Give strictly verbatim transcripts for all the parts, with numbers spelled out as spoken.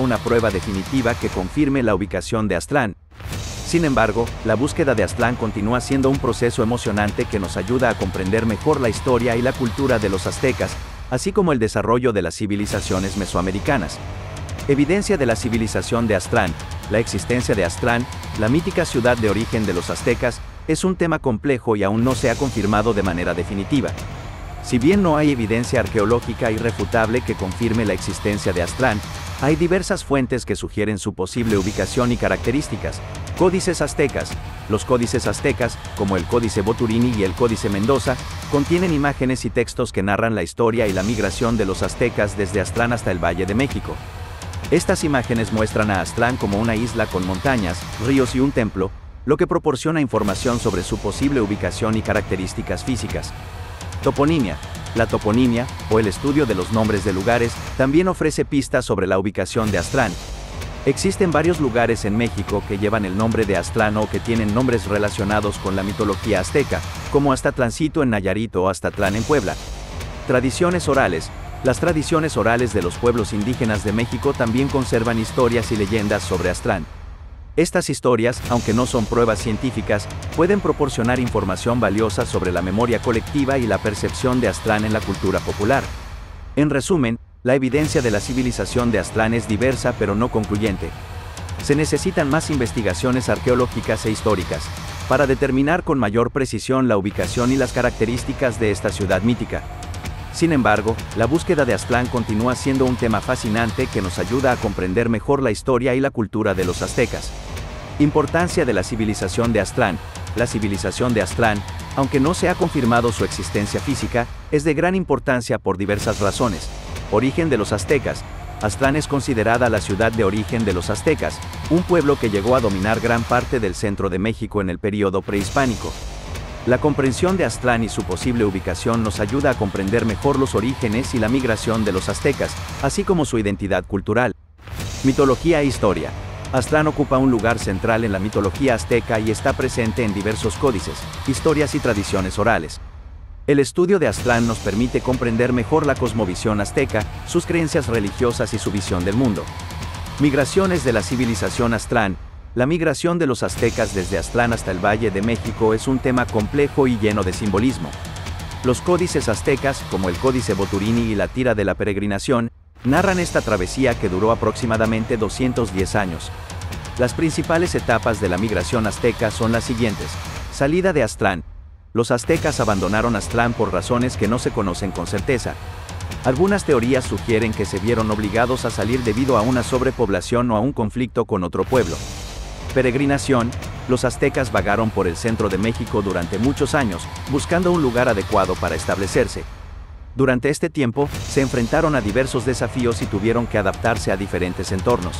una prueba definitiva que confirme la ubicación de Aztlán. Sin embargo, la búsqueda de Aztlán continúa siendo un proceso emocionante que nos ayuda a comprender mejor la historia y la cultura de los aztecas, así como el desarrollo de las civilizaciones mesoamericanas. Evidencia de la civilización de Aztlán. La existencia de Aztlán, la mítica ciudad de origen de los aztecas, es un tema complejo y aún no se ha confirmado de manera definitiva. Si bien no hay evidencia arqueológica irrefutable que confirme la existencia de Aztlán, hay diversas fuentes que sugieren su posible ubicación y características. Códices aztecas. Los códices aztecas, como el Códice Boturini y el Códice Mendoza, contienen imágenes y textos que narran la historia y la migración de los aztecas desde Aztlán hasta el Valle de México. Estas imágenes muestran a Aztlán como una isla con montañas, ríos y un templo, lo que proporciona información sobre su posible ubicación y características físicas. Toponimia. La toponimia, o el estudio de los nombres de lugares, también ofrece pistas sobre la ubicación de Aztlán. Existen varios lugares en México que llevan el nombre de Aztlán o que tienen nombres relacionados con la mitología azteca, como Astatláncito en Nayarito o Astatlán en Puebla. Tradiciones orales. Las tradiciones orales de los pueblos indígenas de México también conservan historias y leyendas sobre Aztlán. Estas historias, aunque no son pruebas científicas, pueden proporcionar información valiosa sobre la memoria colectiva y la percepción de Aztlán en la cultura popular. En resumen, la evidencia de la civilización de Aztlán es diversa pero no concluyente. Se necesitan más investigaciones arqueológicas e históricas para determinar con mayor precisión la ubicación y las características de esta ciudad mítica. Sin embargo, la búsqueda de Aztlán continúa siendo un tema fascinante que nos ayuda a comprender mejor la historia y la cultura de los aztecas. Importancia de la civilización de Aztlán. La civilización de Aztlán, aunque no se ha confirmado su existencia física, es de gran importancia por diversas razones. Origen de los aztecas. Aztlán es considerada la ciudad de origen de los aztecas, un pueblo que llegó a dominar gran parte del centro de México en el período prehispánico. La comprensión de Aztlán y su posible ubicación nos ayuda a comprender mejor los orígenes y la migración de los aztecas, así como su identidad cultural. Mitología e historia. Aztlán ocupa un lugar central en la mitología azteca y está presente en diversos códices, historias y tradiciones orales. El estudio de Aztlán nos permite comprender mejor la cosmovisión azteca, sus creencias religiosas y su visión del mundo. Migraciones de la civilización Aztlán. La migración de los aztecas desde Aztlán hasta el Valle de México es un tema complejo y lleno de simbolismo. Los códices aztecas, como el Códice Boturini y la Tira de la Peregrinación, narran esta travesía que duró aproximadamente doscientos diez años. Las principales etapas de la migración azteca son las siguientes. Salida de Aztlán. Los aztecas abandonaron Aztlán por razones que no se conocen con certeza. Algunas teorías sugieren que se vieron obligados a salir debido a una sobrepoblación o a un conflicto con otro pueblo. Peregrinación. Los aztecas vagaron por el centro de México durante muchos años, buscando un lugar adecuado para establecerse. Durante este tiempo, se enfrentaron a diversos desafíos y tuvieron que adaptarse a diferentes entornos.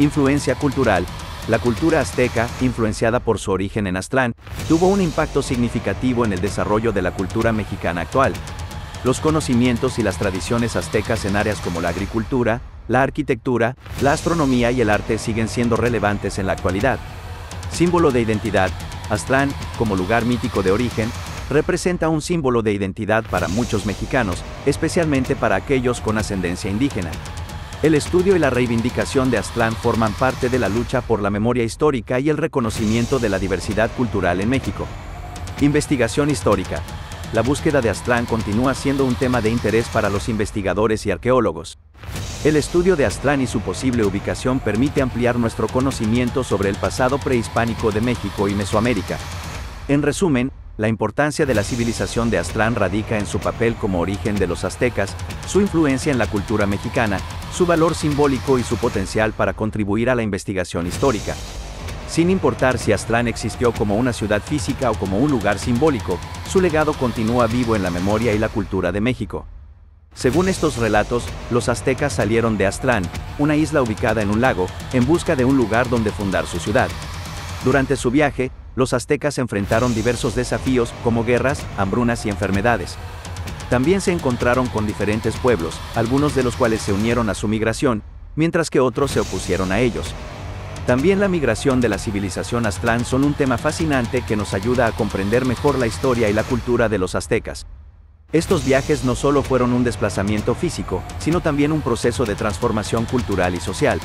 Influencia cultural. La cultura azteca, influenciada por su origen en Aztlán, tuvo un impacto significativo en el desarrollo de la cultura mexicana actual. Los conocimientos y las tradiciones aztecas en áreas como la agricultura, la arquitectura, la astronomía y el arte siguen siendo relevantes en la actualidad. Símbolo de identidad. Aztlán, como lugar mítico de origen, representa un símbolo de identidad para muchos mexicanos, especialmente para aquellos con ascendencia indígena. El estudio y la reivindicación de Aztlán forman parte de la lucha por la memoria histórica y el reconocimiento de la diversidad cultural en México. Investigación histórica. La búsqueda de Aztlán continúa siendo un tema de interés para los investigadores y arqueólogos. El estudio de Aztlán y su posible ubicación permite ampliar nuestro conocimiento sobre el pasado prehispánico de México y Mesoamérica. En resumen, la importancia de la civilización de Aztlán radica en su papel como origen de los aztecas, su influencia en la cultura mexicana, su valor simbólico y su potencial para contribuir a la investigación histórica. Sin importar si Aztlán existió como una ciudad física o como un lugar simbólico, su legado continúa vivo en la memoria y la cultura de México. Según estos relatos, los aztecas salieron de Aztlán, una isla ubicada en un lago, en busca de un lugar donde fundar su ciudad. Durante su viaje, los aztecas enfrentaron diversos desafíos como guerras, hambrunas y enfermedades. También se encontraron con diferentes pueblos, algunos de los cuales se unieron a su migración, mientras que otros se opusieron a ellos. También la migración de la civilización Aztlán son un tema fascinante que nos ayuda a comprender mejor la historia y la cultura de los aztecas. Estos viajes no solo fueron un desplazamiento físico, sino también un proceso de transformación cultural y social.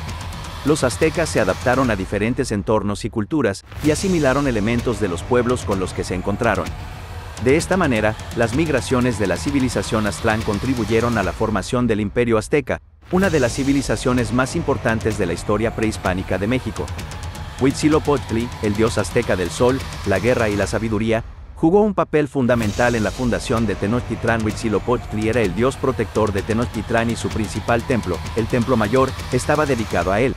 Los aztecas se adaptaron a diferentes entornos y culturas, y asimilaron elementos de los pueblos con los que se encontraron. De esta manera, las migraciones de la civilización Aztlán contribuyeron a la formación del Imperio Azteca, una de las civilizaciones más importantes de la historia prehispánica de México. Huitzilopochtli, el dios azteca del sol, la guerra y la sabiduría, jugó un papel fundamental en la fundación de Tenochtitlán. Huitzilopochtli era el dios protector de Tenochtitlán y su principal templo, el Templo Mayor, estaba dedicado a él.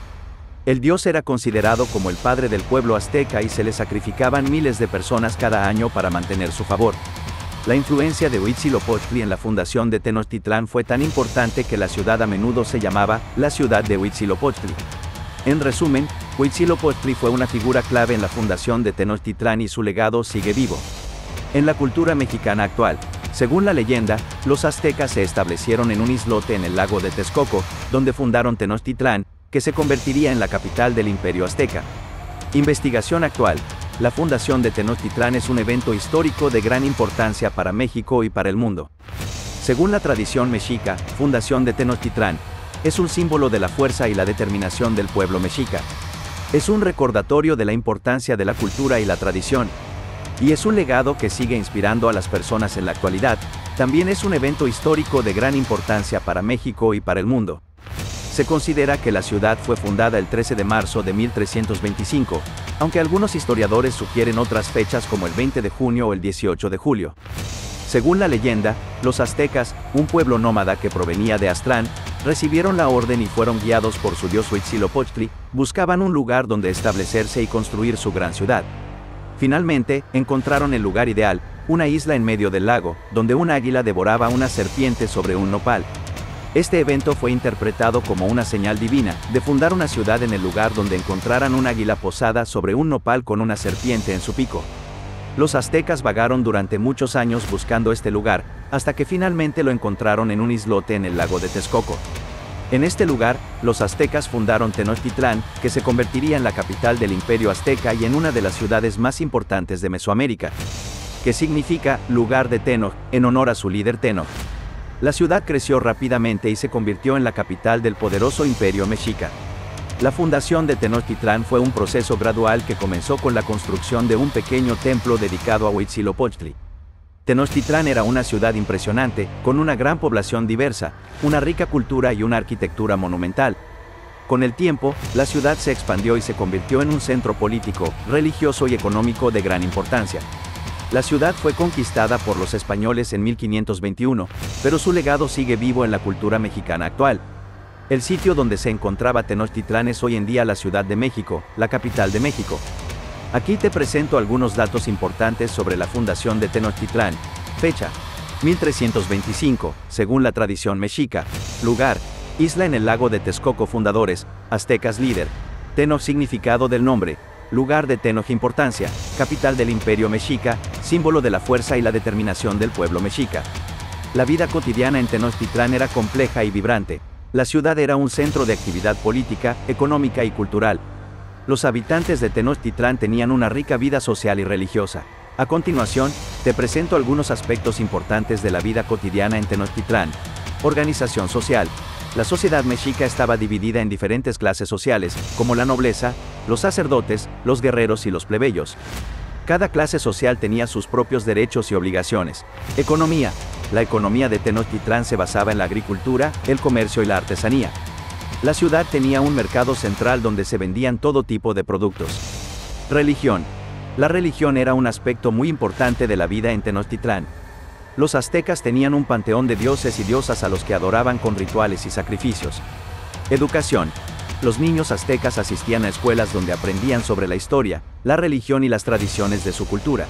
El dios era considerado como el padre del pueblo azteca y se le sacrificaban miles de personas cada año para mantener su favor. La influencia de Huitzilopochtli en la fundación de Tenochtitlán fue tan importante que la ciudad a menudo se llamaba la ciudad de Huitzilopochtli. En resumen, Huitzilopochtli fue una figura clave en la fundación de Tenochtitlán y su legado sigue vivo. En la cultura mexicana actual, según la leyenda, los aztecas se establecieron en un islote en el lago de Texcoco, donde fundaron Tenochtitlán, que se convertiría en la capital del Imperio Azteca. Investigación actual. La fundación de Tenochtitlán es un evento histórico de gran importancia para México y para el mundo. Según la tradición mexica, fundación de Tenochtitlán es un símbolo de la fuerza y la determinación del pueblo mexica. Es un recordatorio de la importancia de la cultura y la tradición. Y es un legado que sigue inspirando a las personas en la actualidad, también es un evento histórico de gran importancia para México y para el mundo. Se considera que la ciudad fue fundada el trece de marzo de mil trescientos veinticinco, aunque algunos historiadores sugieren otras fechas como el veinte de junio o el dieciocho de julio. Según la leyenda, los aztecas, un pueblo nómada que provenía de Aztlán, recibieron la orden y fueron guiados por su dios Huitzilopochtli, buscaban un lugar donde establecerse y construir su gran ciudad. Finalmente, encontraron el lugar ideal, una isla en medio del lago, donde un águila devoraba una serpiente sobre un nopal. Este evento fue interpretado como una señal divina, de fundar una ciudad en el lugar donde encontraran un águila posada sobre un nopal con una serpiente en su pico. Los aztecas vagaron durante muchos años buscando este lugar, hasta que finalmente lo encontraron en un islote en el lago de Texcoco. En este lugar, los aztecas fundaron Tenochtitlán, que se convertiría en la capital del Imperio Azteca y en una de las ciudades más importantes de Mesoamérica, que significa lugar de Tenoch, en honor a su líder Tenoch. La ciudad creció rápidamente y se convirtió en la capital del poderoso Imperio Mexica. La fundación de Tenochtitlán fue un proceso gradual que comenzó con la construcción de un pequeño templo dedicado a Huitzilopochtli. Tenochtitlán era una ciudad impresionante, con una gran población diversa, una rica cultura y una arquitectura monumental. Con el tiempo, la ciudad se expandió y se convirtió en un centro político, religioso y económico de gran importancia. La ciudad fue conquistada por los españoles en mil quinientos veintiuno, pero su legado sigue vivo en la cultura mexicana actual. El sitio donde se encontraba Tenochtitlán es hoy en día la Ciudad de México, la capital de México. Aquí te presento algunos datos importantes sobre la fundación de Tenochtitlán. Fecha: mil trescientos veinticinco, según la tradición mexica. Lugar: isla en el lago de Texcoco. Fundadores: aztecas. Líder: Tenoch. Significado del nombre: lugar de Tenoch. Importancia: capital del Imperio Mexica, símbolo de la fuerza y la determinación del pueblo mexica. La vida cotidiana en Tenochtitlán era compleja y vibrante. La ciudad era un centro de actividad política, económica y cultural. Los habitantes de Tenochtitlán tenían una rica vida social y religiosa. A continuación, te presento algunos aspectos importantes de la vida cotidiana en Tenochtitlán. Organización social. La sociedad mexica estaba dividida en diferentes clases sociales, como la nobleza, los sacerdotes, los guerreros y los plebeyos. Cada clase social tenía sus propios derechos y obligaciones. Economía. La economía de Tenochtitlán se basaba en la agricultura, el comercio y la artesanía. La ciudad tenía un mercado central donde se vendían todo tipo de productos. Religión. La religión era un aspecto muy importante de la vida en Tenochtitlán. Los aztecas tenían un panteón de dioses y diosas a los que adoraban con rituales y sacrificios. Educación. Los niños aztecas asistían a escuelas donde aprendían sobre la historia, la religión y las tradiciones de su cultura.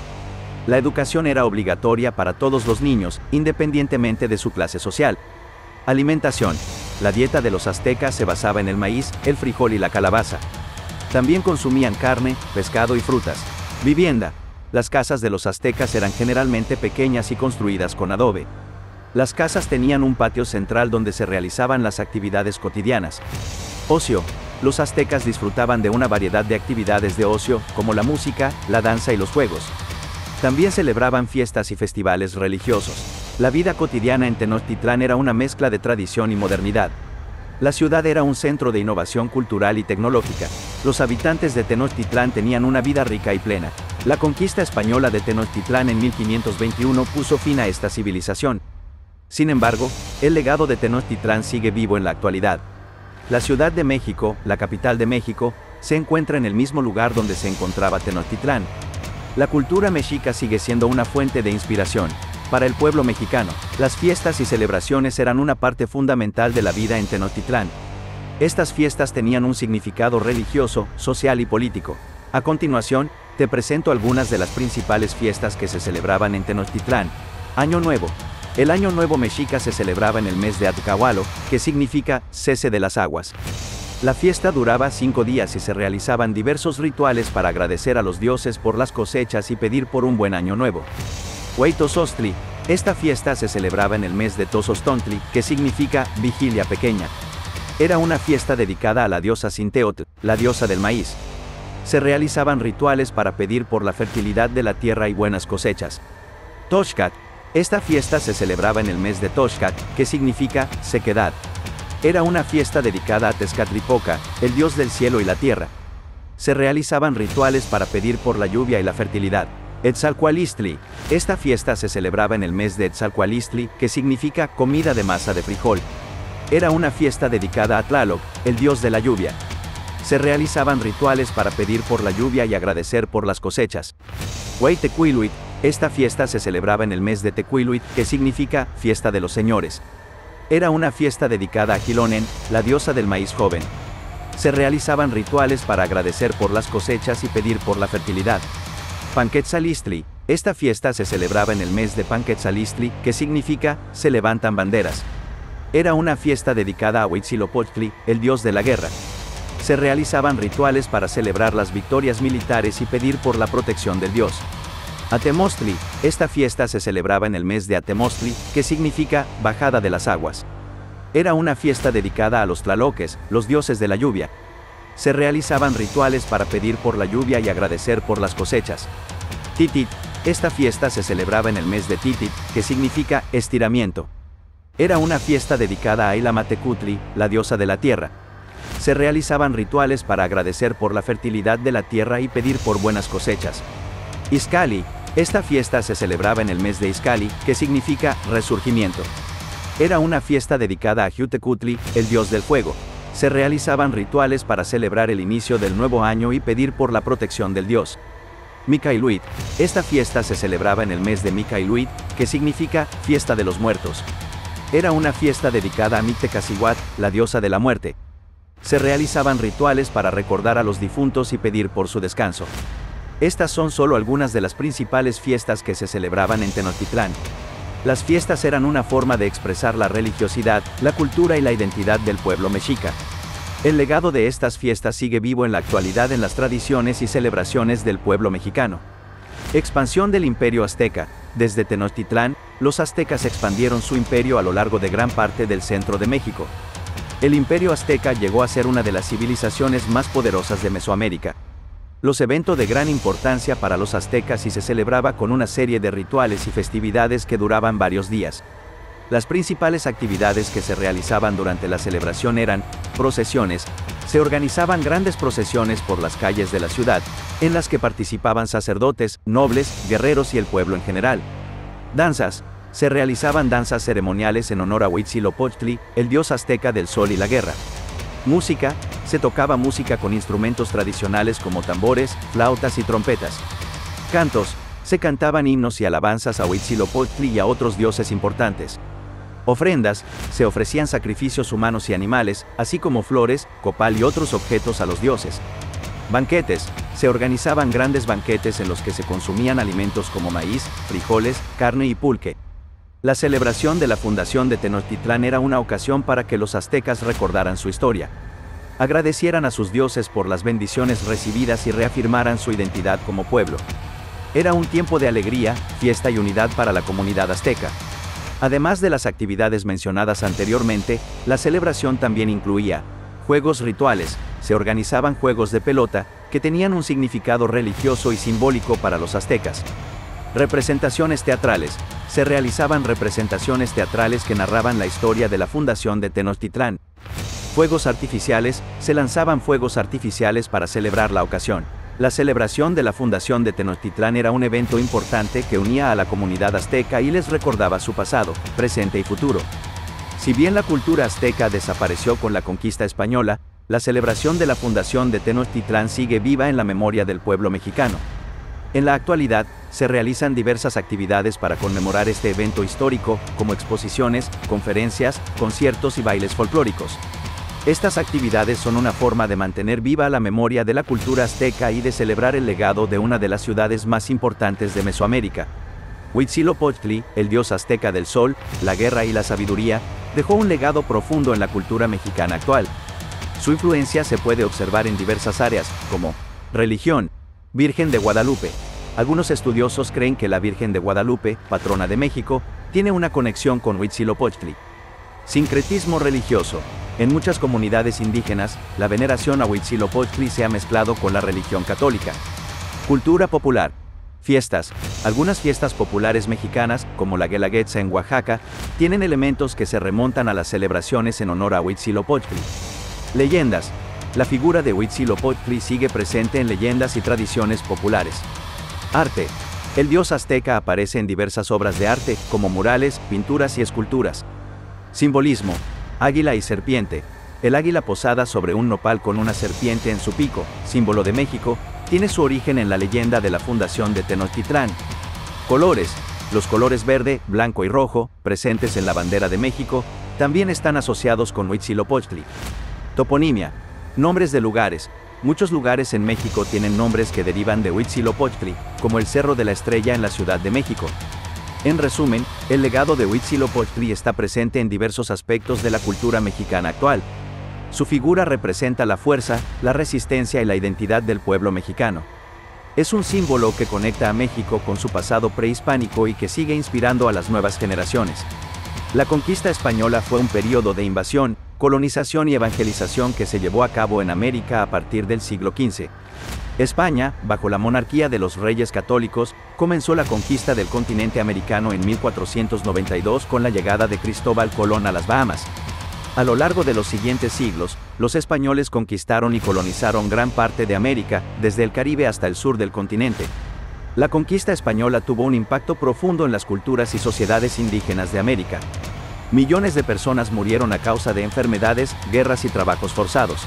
La educación era obligatoria para todos los niños, independientemente de su clase social. Alimentación. La dieta de los aztecas se basaba en el maíz, el frijol y la calabaza. También consumían carne, pescado y frutas. Vivienda. Las casas de los aztecas eran generalmente pequeñas y construidas con adobe. Las casas tenían un patio central donde se realizaban las actividades cotidianas. Ocio. Los aztecas disfrutaban de una variedad de actividades de ocio, como la música, la danza y los juegos. También celebraban fiestas y festivales religiosos. La vida cotidiana en Tenochtitlán era una mezcla de tradición y modernidad. La ciudad era un centro de innovación cultural y tecnológica. Los habitantes de Tenochtitlán tenían una vida rica y plena. La conquista española de Tenochtitlán en mil quinientos veintiuno puso fin a esta civilización. Sin embargo, el legado de Tenochtitlán sigue vivo en la actualidad. La Ciudad de México, la capital de México, se encuentra en el mismo lugar donde se encontraba Tenochtitlán. La cultura mexica sigue siendo una fuente de inspiración. Para el pueblo mexicano, las fiestas y celebraciones eran una parte fundamental de la vida en Tenochtitlán. Estas fiestas tenían un significado religioso, social y político. A continuación, te presento algunas de las principales fiestas que se celebraban en Tenochtitlán. Año Nuevo. El Año Nuevo mexica se celebraba en el mes de Atcahualo, que significa cese de las aguas. La fiesta duraba cinco días y se realizaban diversos rituales para agradecer a los dioses por las cosechas y pedir por un buen año nuevo. Huitzilopochtli. Esta fiesta se celebraba en el mes de Tozostontli, que significa vigilia pequeña. Era una fiesta dedicada a la diosa Xinteotl, la diosa del maíz. Se realizaban rituales para pedir por la fertilidad de la tierra y buenas cosechas. Toshkat. Esta fiesta se celebraba en el mes de Toshkat, que significa sequedad. Era una fiesta dedicada a Tezcatlipoca, el dios del cielo y la tierra. Se realizaban rituales para pedir por la lluvia y la fertilidad. Etzalcualistli. Esta fiesta se celebraba en el mes de Etzalcualistli, que significa comida de masa de frijol. Era una fiesta dedicada a Tlaloc, el dios de la lluvia. Se realizaban rituales para pedir por la lluvia y agradecer por las cosechas. Huaytecuiluit. Esta fiesta se celebraba en el mes de Tecuiluit, que significa fiesta de los señores. Era una fiesta dedicada a Xilonen, la diosa del maíz joven. Se realizaban rituales para agradecer por las cosechas y pedir por la fertilidad. Panquetzalistli. Esta fiesta se celebraba en el mes de Panquetzalistli, que significa se levantan banderas. Era una fiesta dedicada a Huitzilopochtli, el dios de la guerra. Se realizaban rituales para celebrar las victorias militares y pedir por la protección del dios. Atemostli. Esta fiesta se celebraba en el mes de Atemostli, que significa bajada de las aguas. Era una fiesta dedicada a los tlaloques, los dioses de la lluvia. Se realizaban rituales para pedir por la lluvia y agradecer por las cosechas. Titit. Esta fiesta se celebraba en el mes de Titit, que significa estiramiento. Era una fiesta dedicada a Ilamatecutli, la diosa de la tierra. Se realizaban rituales para agradecer por la fertilidad de la tierra y pedir por buenas cosechas. Izcalli. Esta fiesta se celebraba en el mes de Izcalli, que significa resurgimiento. Era una fiesta dedicada a Xiuhtecutli, el dios del fuego. Se realizaban rituales para celebrar el inicio del nuevo año y pedir por la protección del dios. Mictecacihuatl. Esta fiesta se celebraba en el mes de Mictecacihuatl, que significa fiesta de los muertos. Era una fiesta dedicada a Mictecacihuatl, la diosa de la muerte. Se realizaban rituales para recordar a los difuntos y pedir por su descanso. Estas son solo algunas de las principales fiestas que se celebraban en Tenochtitlán. Las fiestas eran una forma de expresar la religiosidad, la cultura y la identidad del pueblo mexica. El legado de estas fiestas sigue vivo en la actualidad en las tradiciones y celebraciones del pueblo mexicano. Expansión del imperio azteca. Desde Tenochtitlán, los aztecas expandieron su imperio a lo largo de gran parte del centro de México. El imperio azteca llegó a ser una de las civilizaciones más poderosas de Mesoamérica. Los eventos de gran importancia para los aztecas y se celebraba con una serie de rituales y festividades que duraban varios días. Las principales actividades que se realizaban durante la celebración eran procesiones. Se organizaban grandes procesiones por las calles de la ciudad, en las que participaban sacerdotes, nobles, guerreros y el pueblo en general. Danzas. Se realizaban danzas ceremoniales en honor a Huitzilopochtli, el dios azteca del sol y la guerra. Música. Se tocaba música con instrumentos tradicionales como tambores, flautas y trompetas. Cantos. Se cantaban himnos y alabanzas a Huitzilopochtli y a otros dioses importantes. Ofrendas. Se ofrecían sacrificios humanos y animales, así como flores, copal y otros objetos a los dioses. Banquetes. Se organizaban grandes banquetes en los que se consumían alimentos como maíz, frijoles, carne y pulque. La celebración de la fundación de Tenochtitlán era una ocasión para que los aztecas recordaran su historia, agradecieran a sus dioses por las bendiciones recibidas y reafirmaran su identidad como pueblo. Era un tiempo de alegría, fiesta y unidad para la comunidad azteca. Además de las actividades mencionadas anteriormente, la celebración también incluía juegos rituales. Se organizaban juegos de pelota, que tenían un significado religioso y simbólico para los aztecas. Representaciones teatrales. Se realizaban representaciones teatrales que narraban la historia de la fundación de Tenochtitlán. Fuegos artificiales. Se lanzaban fuegos artificiales para celebrar la ocasión. La celebración de la fundación de Tenochtitlán era un evento importante que unía a la comunidad azteca y les recordaba su pasado, presente y futuro. Si bien la cultura azteca desapareció con la conquista española, la celebración de la fundación de Tenochtitlán sigue viva en la memoria del pueblo mexicano. En la actualidad, se realizan diversas actividades para conmemorar este evento histórico, como exposiciones, conferencias, conciertos y bailes folclóricos. Estas actividades son una forma de mantener viva la memoria de la cultura azteca y de celebrar el legado de una de las ciudades más importantes de Mesoamérica. Huitzilopochtli, el dios azteca del sol, la guerra y la sabiduría, dejó un legado profundo en la cultura mexicana actual. Su influencia se puede observar en diversas áreas, como religión, Virgen de Guadalupe. Algunos estudiosos creen que la Virgen de Guadalupe, patrona de México, tiene una conexión con Huitzilopochtli. Sincretismo religioso. En muchas comunidades indígenas, la veneración a Huitzilopochtli se ha mezclado con la religión católica. Cultura popular. Fiestas. Algunas fiestas populares mexicanas, como la Guelaguetza en Oaxaca, tienen elementos que se remontan a las celebraciones en honor a Huitzilopochtli. Leyendas. La figura de Huitzilopochtli sigue presente en leyendas y tradiciones populares. Arte. El dios azteca aparece en diversas obras de arte, como murales, pinturas y esculturas. Simbolismo. Águila y serpiente. El águila posada sobre un nopal con una serpiente en su pico, símbolo de México, tiene su origen en la leyenda de la fundación de Tenochtitlán. Colores. Los colores verde, blanco y rojo, presentes en la bandera de México, también están asociados con Huitzilopochtli. Toponimia. Nombres de lugares. Muchos lugares en México tienen nombres que derivan de Huitzilopochtli, como el Cerro de la Estrella en la Ciudad de México. En resumen, el legado de Huitzilopochtli está presente en diversos aspectos de la cultura mexicana actual. Su figura representa la fuerza, la resistencia y la identidad del pueblo mexicano. Es un símbolo que conecta a México con su pasado prehispánico y que sigue inspirando a las nuevas generaciones. La conquista española fue un periodo de invasión, colonización y evangelización que se llevó a cabo en América a partir del siglo quince. España, bajo la monarquía de los reyes católicos, comenzó la conquista del continente americano en mil cuatrocientos noventa y dos con la llegada de Cristóbal Colón a las Bahamas. A lo largo de los siguientes siglos, los españoles conquistaron y colonizaron gran parte de América, desde el Caribe hasta el sur del continente. La conquista española tuvo un impacto profundo en las culturas y sociedades indígenas de América. Millones de personas murieron a causa de enfermedades, guerras y trabajos forzados.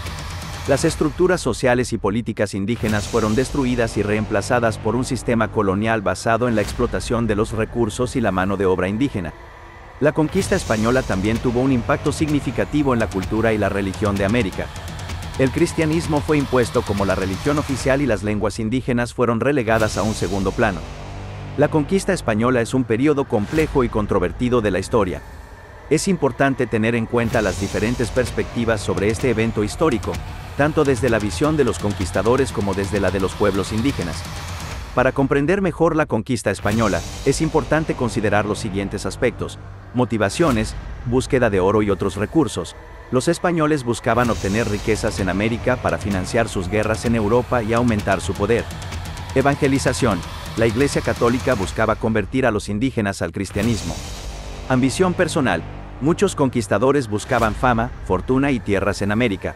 Las estructuras sociales y políticas indígenas fueron destruidas y reemplazadas por un sistema colonial basado en la explotación de los recursos y la mano de obra indígena. La conquista española también tuvo un impacto significativo en la cultura y la religión de América. El cristianismo fue impuesto como la religión oficial y las lenguas indígenas fueron relegadas a un segundo plano. La conquista española es un periodo complejo y controvertido de la historia. Es importante tener en cuenta las diferentes perspectivas sobre este evento histórico, tanto desde la visión de los conquistadores como desde la de los pueblos indígenas. Para comprender mejor la conquista española, es importante considerar los siguientes aspectos: motivaciones, búsqueda de oro y otros recursos. Los españoles buscaban obtener riquezas en América para financiar sus guerras en Europa y aumentar su poder. Evangelización. La Iglesia Católica buscaba convertir a los indígenas al cristianismo. Ambición personal. Muchos conquistadores buscaban fama, fortuna y tierras en América.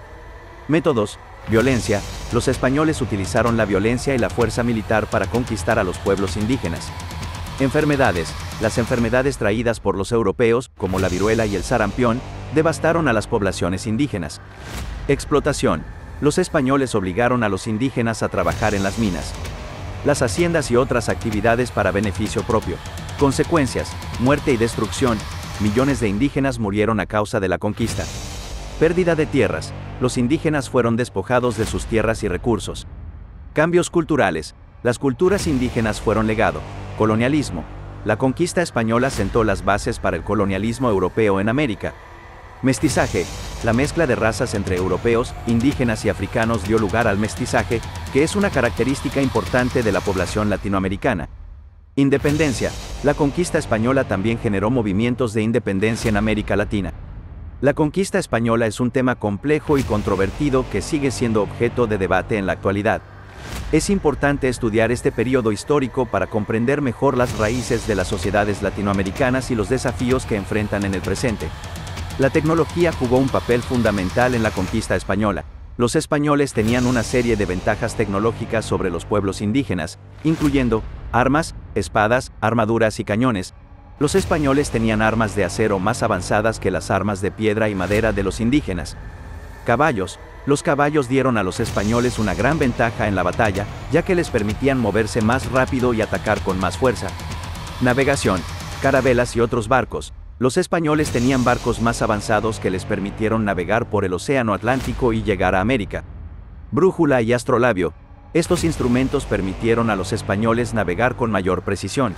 Métodos. Violencia. Los españoles utilizaron la violencia y la fuerza militar para conquistar a los pueblos indígenas. Enfermedades. Las enfermedades traídas por los europeos, como la viruela y el sarampión, devastaron a las poblaciones indígenas. Explotación. Los españoles obligaron a los indígenas a trabajar en las minas, las haciendas y otras actividades para beneficio propio. Consecuencias. Muerte y destrucción. Millones de indígenas murieron a causa de la conquista. Pérdida de tierras. Los indígenas fueron despojados de sus tierras y recursos. Cambios culturales. Las culturas indígenas fueron legado. Colonialismo. La conquista española sentó las bases para el colonialismo europeo en América. Mestizaje. La mezcla de razas entre europeos, indígenas y africanos dio lugar al mestizaje, que es una característica importante de la población latinoamericana. Independencia. La conquista española también generó movimientos de independencia en América Latina. La conquista española es un tema complejo y controvertido que sigue siendo objeto de debate en la actualidad. Es importante estudiar este periodo histórico para comprender mejor las raíces de las sociedades latinoamericanas y los desafíos que enfrentan en el presente. La tecnología jugó un papel fundamental en la conquista española. Los españoles tenían una serie de ventajas tecnológicas sobre los pueblos indígenas, incluyendo armas, espadas, armaduras y cañones. Los españoles tenían armas de acero más avanzadas que las armas de piedra y madera de los indígenas. Caballos. Los caballos dieron a los españoles una gran ventaja en la batalla, ya que les permitían moverse más rápido y atacar con más fuerza. Navegación. Carabelas y otros barcos. Los españoles tenían barcos más avanzados que les permitieron navegar por el océano Atlántico y llegar a América. Brújula y astrolabio. Estos instrumentos permitieron a los españoles navegar con mayor precisión.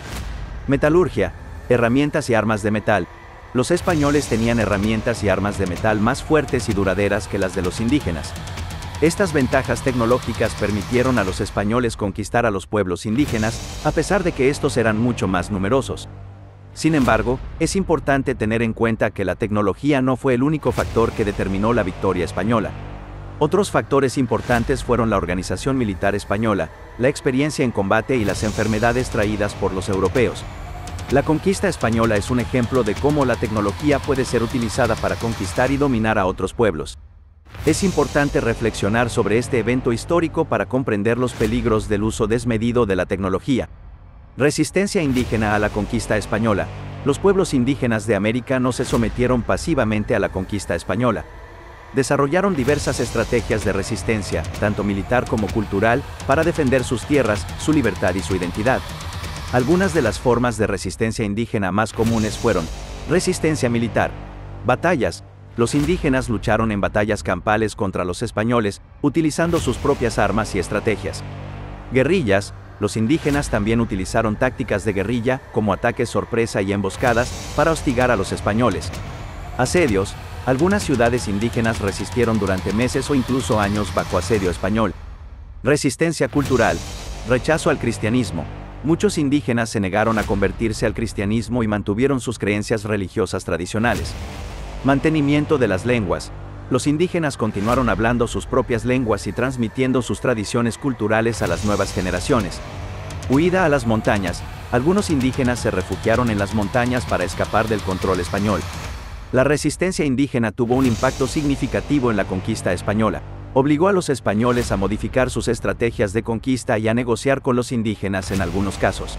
Metalurgia. Herramientas y armas de metal. Los españoles tenían herramientas y armas de metal más fuertes y duraderas que las de los indígenas. Estas ventajas tecnológicas permitieron a los españoles conquistar a los pueblos indígenas, a pesar de que estos eran mucho más numerosos. Sin embargo, es importante tener en cuenta que la tecnología no fue el único factor que determinó la victoria española. Otros factores importantes fueron la organización militar española, la experiencia en combate y las enfermedades traídas por los europeos. La conquista española es un ejemplo de cómo la tecnología puede ser utilizada para conquistar y dominar a otros pueblos. Es importante reflexionar sobre este evento histórico para comprender los peligros del uso desmedido de la tecnología. Resistencia indígena a la conquista española. Los pueblos indígenas de América no se sometieron pasivamente a la conquista española. Desarrollaron diversas estrategias de resistencia, tanto militar como cultural, para defender sus tierras, su libertad y su identidad. Algunas de las formas de resistencia indígena más comunes fueron: resistencia militar. Batallas. Los indígenas lucharon en batallas campales contra los españoles, utilizando sus propias armas y estrategias. Guerrillas. Los indígenas también utilizaron tácticas de guerrilla, como ataques sorpresa y emboscadas, para hostigar a los españoles. Asedios. Algunas ciudades indígenas resistieron durante meses o incluso años bajo asedio español. Resistencia cultural. Rechazo al cristianismo. Muchos indígenas se negaron a convertirse al cristianismo y mantuvieron sus creencias religiosas tradicionales. Mantenimiento de las lenguas. Los indígenas continuaron hablando sus propias lenguas y transmitiendo sus tradiciones culturales a las nuevas generaciones. Huida a las montañas. Algunos indígenas se refugiaron en las montañas para escapar del control español. La resistencia indígena tuvo un impacto significativo en la conquista española. Obligó a los españoles a modificar sus estrategias de conquista y a negociar con los indígenas en algunos casos.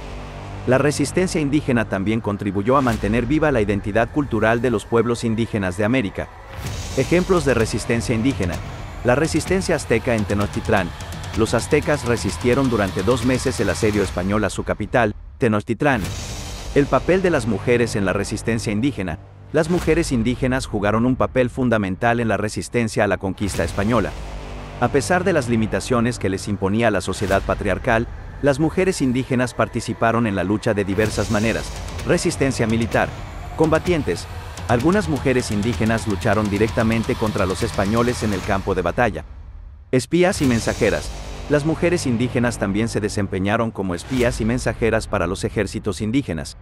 La resistencia indígena también contribuyó a mantener viva la identidad cultural de los pueblos indígenas de América. Ejemplos de resistencia indígena. La resistencia azteca en Tenochtitlán. Los aztecas resistieron durante dos meses el asedio español a su capital, Tenochtitlán. El papel de las mujeres en la resistencia indígena. Las mujeres indígenas jugaron un papel fundamental en la resistencia a la conquista española. A pesar de las limitaciones que les imponía la sociedad patriarcal, las mujeres indígenas participaron en la lucha de diversas maneras. Resistencia militar. Combatientes. Algunas mujeres indígenas lucharon directamente contra los españoles en el campo de batalla. Espías y mensajeras. Las mujeres indígenas también se desempeñaron como espías y mensajeras para los ejércitos indígenas.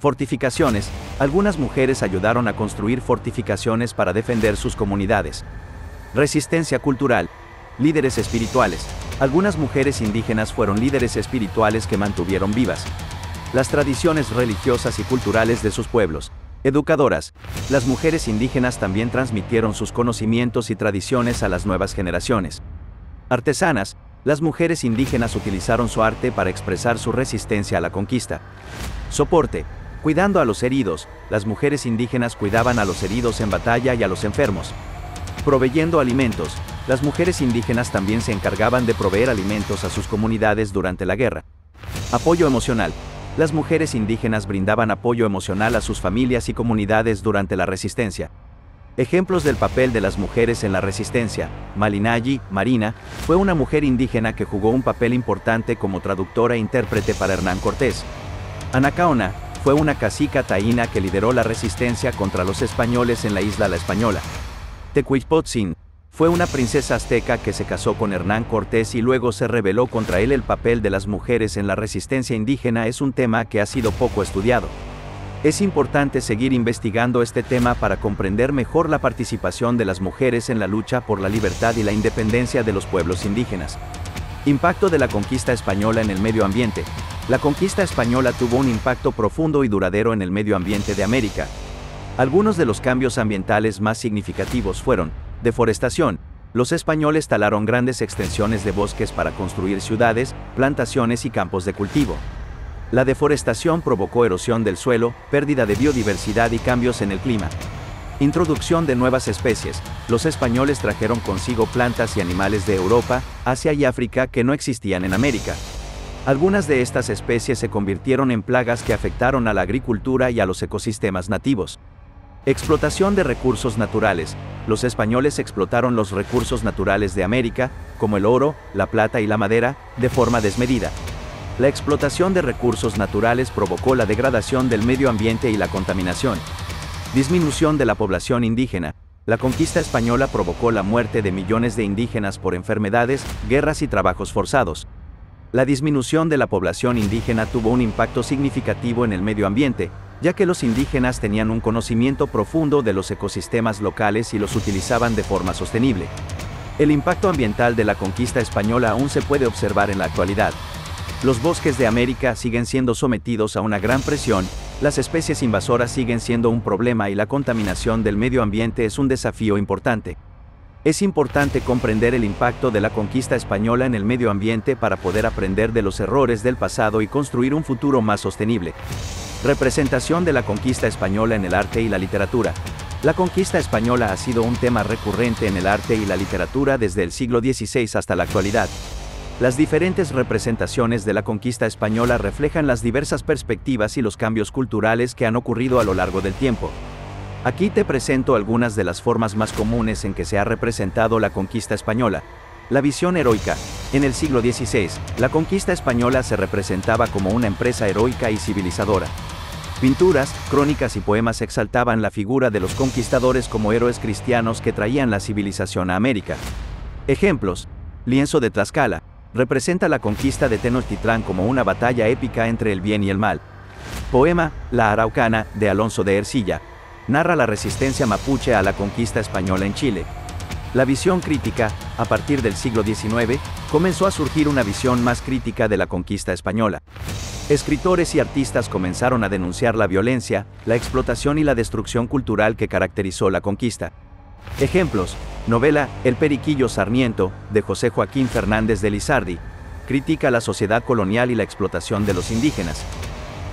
Fortificaciones. Algunas mujeres ayudaron a construir fortificaciones para defender sus comunidades. Resistencia cultural. Líderes espirituales. Algunas mujeres indígenas fueron líderes espirituales que mantuvieron vivas las tradiciones religiosas y culturales de sus pueblos. Educadoras. Las mujeres indígenas también transmitieron sus conocimientos y tradiciones a las nuevas generaciones. Artesanas. Las mujeres indígenas utilizaron su arte para expresar su resistencia a la conquista. Soporte. Cuidando a los heridos. Las mujeres indígenas cuidaban a los heridos en batalla y a los enfermos. Proveyendo alimentos. Las mujeres indígenas también se encargaban de proveer alimentos a sus comunidades durante la guerra. Apoyo emocional. Las mujeres indígenas brindaban apoyo emocional a sus familias y comunidades durante la resistencia. Ejemplos del papel de las mujeres en la resistencia. Malinalli, Marina, fue una mujer indígena que jugó un papel importante como traductora e intérprete para Hernán Cortés. Anacaona, fue una cacica taína que lideró la resistencia contra los españoles en la isla La Española. Tecuipotzin, fue una princesa azteca que se casó con Hernán Cortés y luego se rebeló contra él. El papel de las mujeres en la resistencia indígena es un tema que ha sido poco estudiado. Es importante seguir investigando este tema para comprender mejor la participación de las mujeres en la lucha por la libertad y la independencia de los pueblos indígenas. Impacto de la conquista española en el medio ambiente. La conquista española tuvo un impacto profundo y duradero en el medio ambiente de América. Algunos de los cambios ambientales más significativos fueron: deforestación. Los españoles talaron grandes extensiones de bosques para construir ciudades, plantaciones y campos de cultivo. La deforestación provocó erosión del suelo, pérdida de biodiversidad y cambios en el clima. Introducción de nuevas especies. Los españoles trajeron consigo plantas y animales de Europa, Asia y África que no existían en América. Algunas de estas especies se convirtieron en plagas que afectaron a la agricultura y a los ecosistemas nativos. Explotación de recursos naturales. Los españoles explotaron los recursos naturales de América, como el oro, la plata y la madera, de forma desmedida. La explotación de recursos naturales provocó la degradación del medio ambiente y la contaminación. Disminución de la población indígena. La conquista española provocó la muerte de millones de indígenas por enfermedades, guerras y trabajos forzados. La disminución de la población indígena tuvo un impacto significativo en el medio ambiente, ya que los indígenas tenían un conocimiento profundo de los ecosistemas locales y los utilizaban de forma sostenible. El impacto ambiental de la conquista española aún se puede observar en la actualidad. Los bosques de América siguen siendo sometidos a una gran presión, las especies invasoras siguen siendo un problema y la contaminación del medio ambiente es un desafío importante. Es importante comprender el impacto de la conquista española en el medio ambiente para poder aprender de los errores del pasado y construir un futuro más sostenible. Representación de la conquista española en el arte y la literatura. La conquista española ha sido un tema recurrente en el arte y la literatura desde el siglo dieciséis hasta la actualidad. Las diferentes representaciones de la conquista española reflejan las diversas perspectivas y los cambios culturales que han ocurrido a lo largo del tiempo. Aquí te presento algunas de las formas más comunes en que se ha representado la conquista española. La visión heroica. En el siglo dieciséis, la conquista española se representaba como una empresa heroica y civilizadora. Pinturas, crónicas y poemas exaltaban la figura de los conquistadores como héroes cristianos que traían la civilización a América. Ejemplos: Lienzo de Tlaxcala representa la conquista de Tenochtitlán como una batalla épica entre el bien y el mal. Poema La Araucana, de Alonso de Ercilla, narra la resistencia mapuche a la conquista española en Chile. La visión crítica. A partir del siglo diecinueve, comenzó a surgir una visión más crítica de la conquista española. Escritores y artistas comenzaron a denunciar la violencia, la explotación y la destrucción cultural que caracterizó la conquista. Ejemplos: novela El Periquillo Sarmiento, de José Joaquín Fernández de Lizardi, critica la sociedad colonial y la explotación de los indígenas.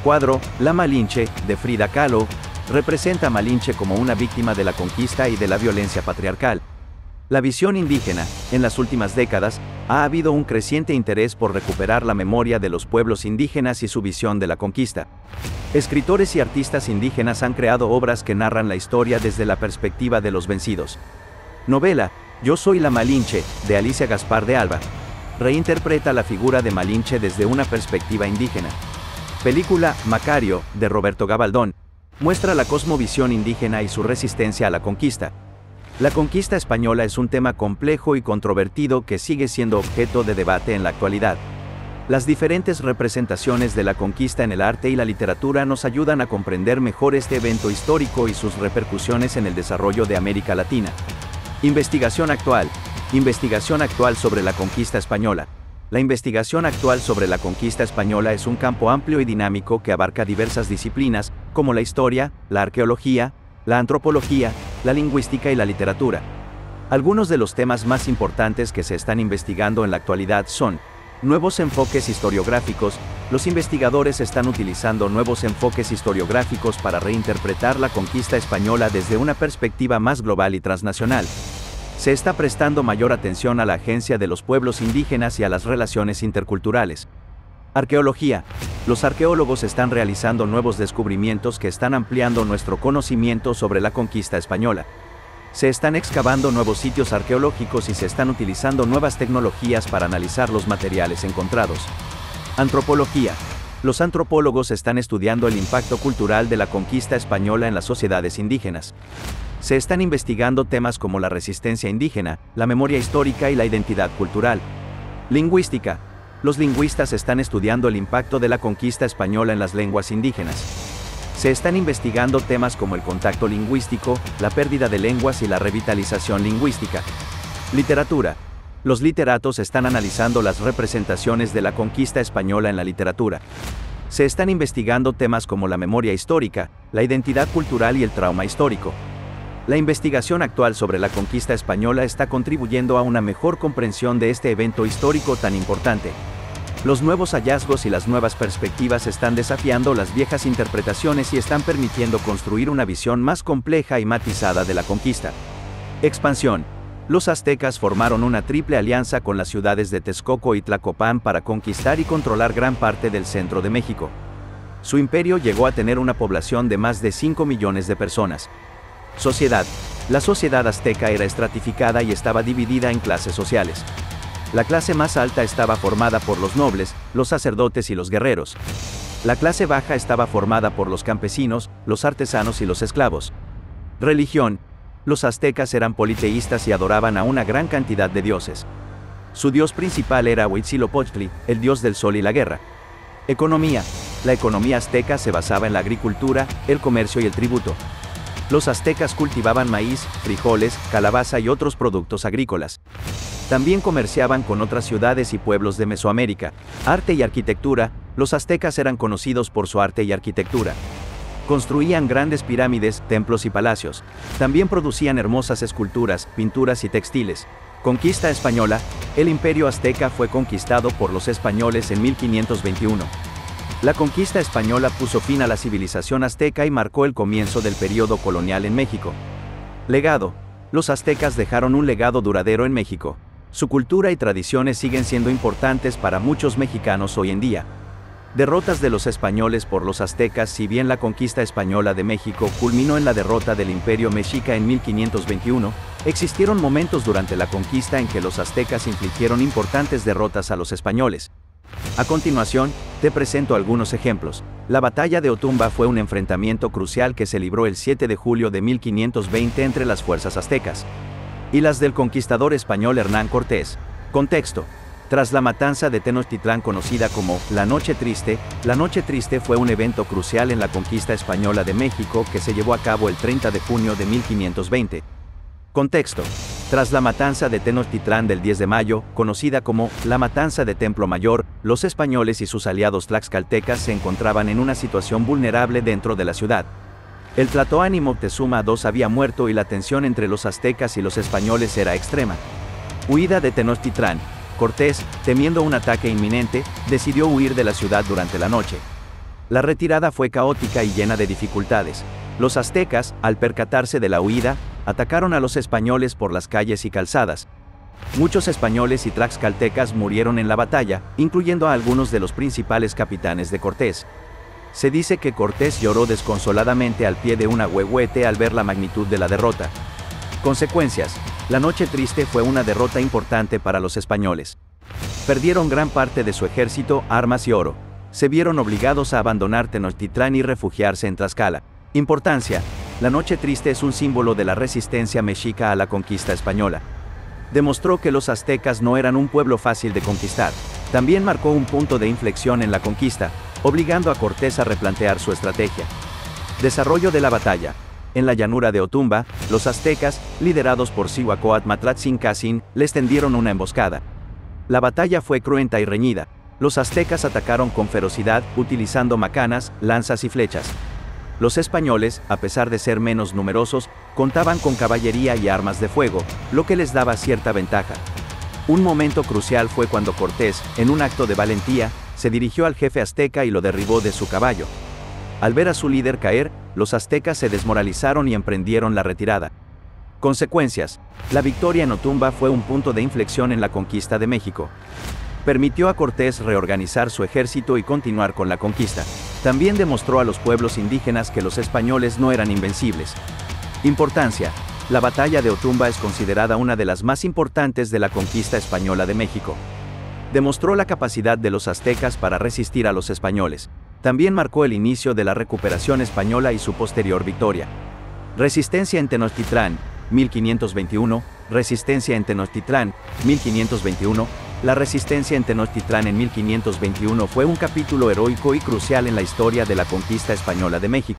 Cuadro La Malinche, de Frida Kahlo, representa a Malinche como una víctima de la conquista y de la violencia patriarcal. La visión indígena. En las últimas décadas, ha habido un creciente interés por recuperar la memoria de los pueblos indígenas y su visión de la conquista. Escritores y artistas indígenas han creado obras que narran la historia desde la perspectiva de los vencidos. Novela Yo soy la Malinche, de Alicia Gaspar de Alba, reinterpreta la figura de Malinche desde una perspectiva indígena. Película Macario, de Roberto Gabaldón, muestra la cosmovisión indígena y su resistencia a la conquista. La conquista española es un tema complejo y controvertido que sigue siendo objeto de debate en la actualidad. Las diferentes representaciones de la conquista en el arte y la literatura nos ayudan a comprender mejor este evento histórico y sus repercusiones en el desarrollo de América Latina. Investigación actual. Investigación actual sobre la conquista española. La investigación actual sobre la conquista española es un campo amplio y dinámico que abarca diversas disciplinas, como la historia, la arqueología, la antropología, la lingüística y la literatura. Algunos de los temas más importantes que se están investigando en la actualidad son: nuevos enfoques historiográficos. Los investigadores están utilizando nuevos enfoques historiográficos para reinterpretar la conquista española desde una perspectiva más global y transnacional. Se está prestando mayor atención a la agencia de los pueblos indígenas y a las relaciones interculturales. Arqueología. Los arqueólogos están realizando nuevos descubrimientos que están ampliando nuestro conocimiento sobre la conquista española. Se están excavando nuevos sitios arqueológicos y se están utilizando nuevas tecnologías para analizar los materiales encontrados. Antropología. Los antropólogos están estudiando el impacto cultural de la conquista española en las sociedades indígenas. Se están investigando temas como la resistencia indígena, la memoria histórica y la identidad cultural. Lingüística. Los lingüistas están estudiando el impacto de la conquista española en las lenguas indígenas. Se están investigando temas como el contacto lingüístico, la pérdida de lenguas y la revitalización lingüística. Literatura. los literatos están analizando las representaciones de la conquista española en la literatura. Se están investigando temas como la memoria histórica, la identidad cultural y el trauma histórico. La investigación actual sobre la conquista española está contribuyendo a una mejor comprensión de este evento histórico tan importante. Los nuevos hallazgos y las nuevas perspectivas están desafiando las viejas interpretaciones y están permitiendo construir una visión más compleja y matizada de la conquista. Expansión. Los aztecas formaron una triple alianza con las ciudades de Texcoco y Tlacopan para conquistar y controlar gran parte del centro de México. Su imperio llegó a tener una población de más de cinco millones de personas. Sociedad. La sociedad azteca era estratificada y estaba dividida en clases sociales. La clase más alta estaba formada por los nobles, los sacerdotes y los guerreros. La clase baja estaba formada por los campesinos, los artesanos y los esclavos. Religión. Los aztecas eran politeístas y adoraban a una gran cantidad de dioses. Su dios principal era Huitzilopochtli, el dios del sol y la guerra. Economía. La economía azteca se basaba en la agricultura, el comercio y el tributo. Los aztecas cultivaban maíz, frijoles, calabaza y otros productos agrícolas. También comerciaban con otras ciudades y pueblos de Mesoamérica. Arte y arquitectura. Los aztecas eran conocidos por su arte y arquitectura. Construían grandes pirámides, templos y palacios. También producían hermosas esculturas, pinturas y textiles. Conquista española. El imperio azteca fue conquistado por los españoles en mil quinientos veintiuno. La conquista española puso fin a la civilización azteca y marcó el comienzo del periodo colonial en México. Legado. Los aztecas dejaron un legado duradero en México. Su cultura y tradiciones siguen siendo importantes para muchos mexicanos hoy en día. Derrotas de los españoles por los aztecas. Si bien la conquista española de México culminó en la derrota del imperio mexica en mil quinientos veintiuno, existieron momentos durante la conquista en que los aztecas infligieron importantes derrotas a los españoles. A continuación, te presento algunos ejemplos. La Batalla de Otumba fue un enfrentamiento crucial que se libró el siete de julio de mil quinientos veinte entre las fuerzas aztecas y las del conquistador español Hernán Cortés. Contexto. Tras la matanza de Tenochtitlán, conocida como La Noche Triste, La Noche Triste fue un evento crucial en la conquista española de México que se llevó a cabo el treinta de junio de mil quinientos veinte. Contexto. Tras la matanza de Tenochtitlán del diez de mayo, conocida como la matanza de Templo Mayor, los españoles y sus aliados tlaxcaltecas se encontraban en una situación vulnerable dentro de la ciudad. El tlatoani Moctezuma segundo había muerto y la tensión entre los aztecas y los españoles era extrema. Huida de Tenochtitlán. Cortés, temiendo un ataque inminente, decidió huir de la ciudad durante la noche. La retirada fue caótica y llena de dificultades. Los aztecas, al percatarse de la huida, atacaron a los españoles por las calles y calzadas. Muchos españoles y tlaxcaltecas murieron en la batalla, incluyendo a algunos de los principales capitanes de Cortés. Se dice que Cortés lloró desconsoladamente al pie de un ahuehuete al ver la magnitud de la derrota. Consecuencias. La Noche Triste fue una derrota importante para los españoles. Perdieron gran parte de su ejército, armas y oro. Se vieron obligados a abandonar Tenochtitlán y refugiarse en Tlaxcala. Importancia. La Noche Triste es un símbolo de la resistencia mexica a la conquista española. Demostró que los aztecas no eran un pueblo fácil de conquistar. También marcó un punto de inflexión en la conquista, obligando a Cortés a replantear su estrategia. Desarrollo de la batalla. En la llanura de Otumba, los aztecas, liderados por Cihuacóatl Matlatzincaccín, les tendieron una emboscada. La batalla fue cruenta y reñida. Los aztecas atacaron con ferocidad, utilizando macanas, lanzas y flechas. Los españoles, a pesar de ser menos numerosos, contaban con caballería y armas de fuego, lo que les daba cierta ventaja. Un momento crucial fue cuando Cortés, en un acto de valentía, se dirigió al jefe azteca y lo derribó de su caballo. Al ver a su líder caer, los aztecas se desmoralizaron y emprendieron la retirada. Consecuencias. La victoria en Otumba fue un punto de inflexión en la conquista de México. Permitió a Cortés reorganizar su ejército y continuar con la conquista. También demostró a los pueblos indígenas que los españoles no eran invencibles. Importancia. La batalla de Otumba es considerada una de las más importantes de la conquista española de México. Demostró la capacidad de los aztecas para resistir a los españoles. También marcó el inicio de la recuperación española y su posterior victoria. Resistencia en Tenochtitlán, mil quinientos veintiuno, Resistencia en Tenochtitlán, mil quinientos veintiuno. La resistencia en Tenochtitlán en mil quinientos veintiuno fue un capítulo heroico y crucial en la historia de la conquista española de México.